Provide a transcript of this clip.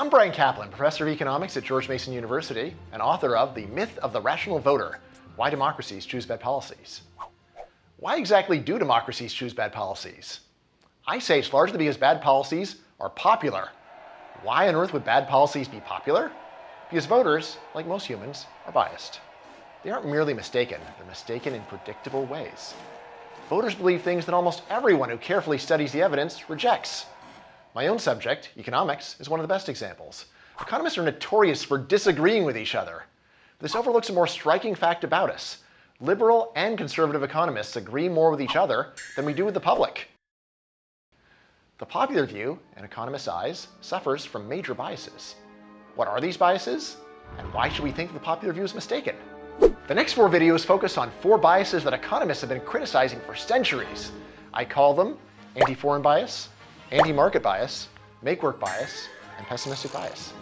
I'm Bryan Caplan, professor of economics at George Mason University and author of The Myth of the Rational Voter, Why Democracies Choose Bad Policies. Why exactly do democracies choose bad policies? I say it's largely because bad policies are popular. Why on earth would bad policies be popular? Because voters, like most humans, are biased. They aren't merely mistaken, they're mistaken in predictable ways. Voters believe things that almost everyone who carefully studies the evidence rejects. My own subject, economics, is one of the best examples. Economists are notorious for disagreeing with each other. This overlooks a more striking fact about us. Liberal and conservative economists agree more with each other than we do with the public. The popular view, in economists' eyes, suffers from major biases. What are these biases? And why should we think the popular view is mistaken? The next four videos focus on four biases that economists have been criticizing for centuries. I call them anti-foreign bias, anti-market bias, make-work bias, and pessimistic bias.